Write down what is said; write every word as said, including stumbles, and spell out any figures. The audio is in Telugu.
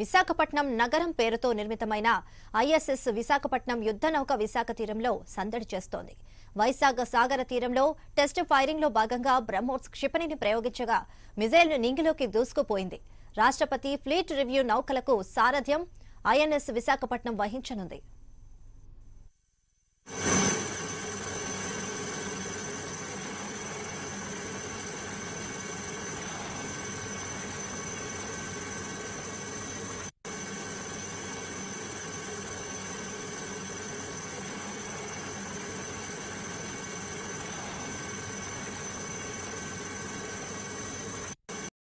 విశాఖపట్నం నగరం పేరుతో నిర్మితమైన ఐఎస్ఎస్ విశాఖపట్నం యుద్ధ నౌక విశాఖ తీరంలో సందడి చేస్తోంది. వైశాఖ సాగర తీరంలో టెస్ట్ ఫైరింగ్ లో భాగంగా బ్రహ్మోస్ క్షిపణిని ప్రయోగించగా మిజైల్ నింగిలోకి దూసుకుపోయింది. రాష్ట్రపతి ఫ్లీట్ రివ్యూ నౌకలకు సారథ్యం ఐఎన్ఎస్ విశాఖపట్నం వహించనుంది.